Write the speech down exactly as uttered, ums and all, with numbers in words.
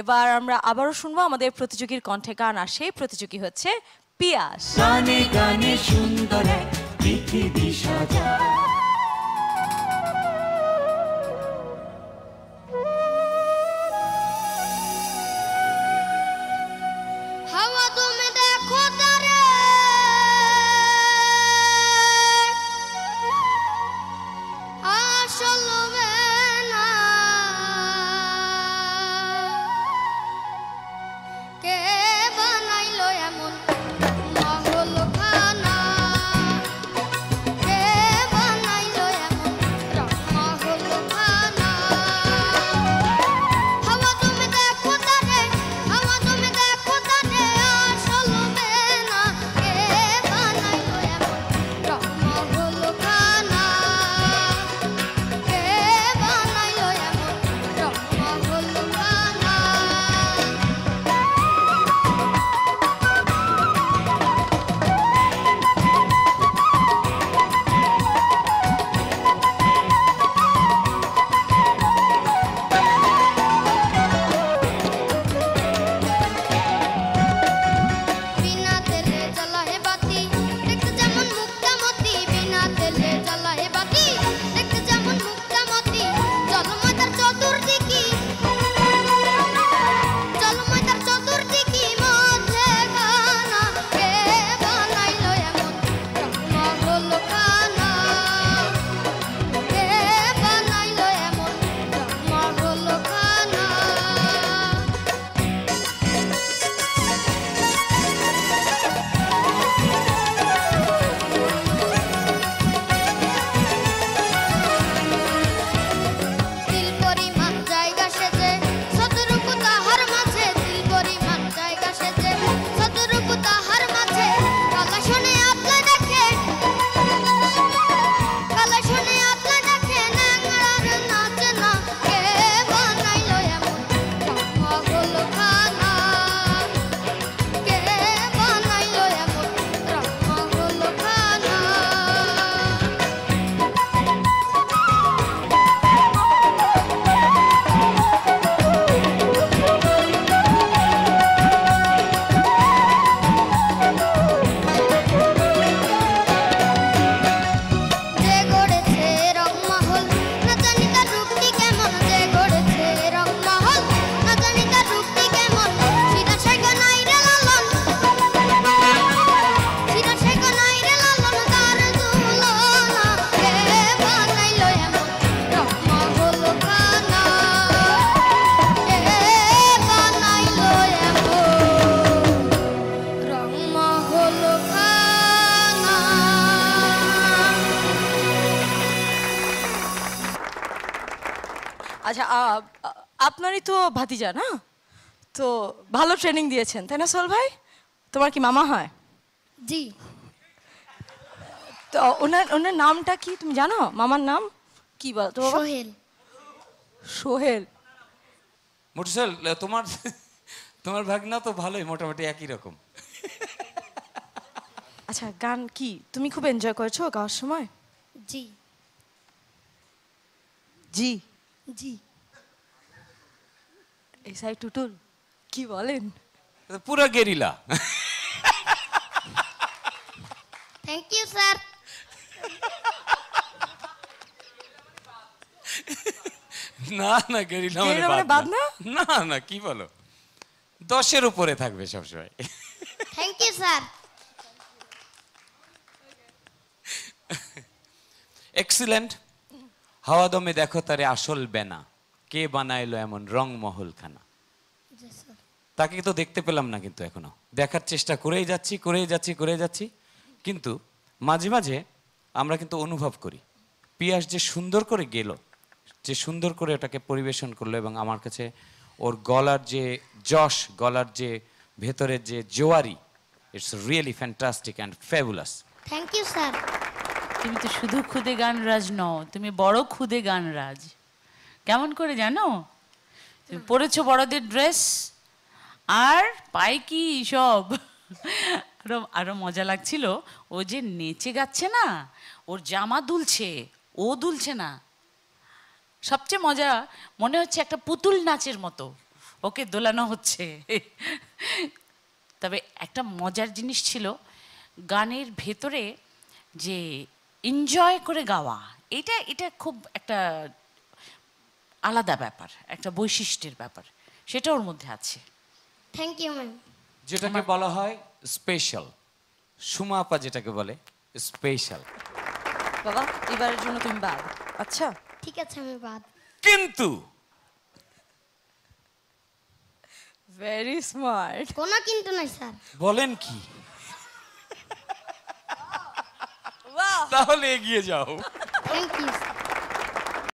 এবার আমরা আবারও শুনবো আমাদের প্রতিযোগীর কণ্ঠে গান আর সেই প্রতিযোগী হচ্ছে পিয়াস। গানে গানে সুন্দর এক পৃথিবী সাজা। আচ্ছা আপনারই তো ভাতিজা না, তো ভালো ট্রেনিং দিয়েছেন তাই না সোহেল ভাই? তোমার কি মামা হয়? জি। তো ওনার ওনার নামটা কি তুমি জানো? মামার নাম কি বল তো? সোহেল। সোহেল মোটসেল। তোমার তোমার ভাগনা তো ভালোই মোটামুটি একই রকম। আচ্ছা গান কি তুমি খুব এনজয় করছো গাওয়ার সময়? জি। জি জি। এই সাই টুটুল কি বলেন? পুরো গেরিলা। Thank you sir. না না গেরিলা মানে বাদ না, না না কি বলো, দশের উপরে থাকবে সবসময়। Thank you sir. এক্সিলেন্ট। হাওয়া দমে দেখো তারে আসল বেনা, কে বানাইলো এমন রং মহল খানা। তাকে তো দেখতে পেলাম না, কিন্তু এখনো দেখার চেষ্টা করেই যাচ্ছি করেই যাচ্ছি করেই যাচ্ছি কিন্তু মাঝে মাঝে আমরা কিন্তু অনুভব করি পিয়াস যে সুন্দর করে গেল, যে সুন্দর করে ওটাকে পরিবেশন করলো, এবং আমার কাছে ওর গলার যে যশ, গলার যে ভেতরের যে জোয়ারি, it's really fantastic and fabulous. Thank you sir. তুমি তো শুধু খুদে গানরাজ নও, তুমি বড় খুদে গানরাজ। কেমন করে জানো? তুমি পরেছো বড়দের ড্রেস আর পাইকি সব। আরো আরো মজা লাগছিল ও যে নেচে গাচ্ছে না, ওর জামা দুলছে, ও দুলছে না। সবচেয়ে মজা মনে হচ্ছে একটা পুতুল নাচের মতো, ওকে দোলানো হচ্ছে। তবে একটা মজার জিনিস ছিল গানের ভেতরে যে এনজয় করে গাওয়া, এটা এটা খুব একটা আলাদা ব্যাপার, একটা বৈশিষ্ট্যের ব্যাপার, সেটা ওর মধ্যে আছে। Thank you ma'am. যেটাকে বলা হয় স্পেশাল, সুমা আপা যেটাকে বলে স্পেশাল। বাবা এবারের জন্য তুমি বাদ। আচ্ছা ঠিক আছে আমি বাদ। কিন্তু ভেরি স্মার্ট। কোনো কিন্তু নাই স্যার। বলেন কি? তাহলে এগিয়ে যাও। Thank you.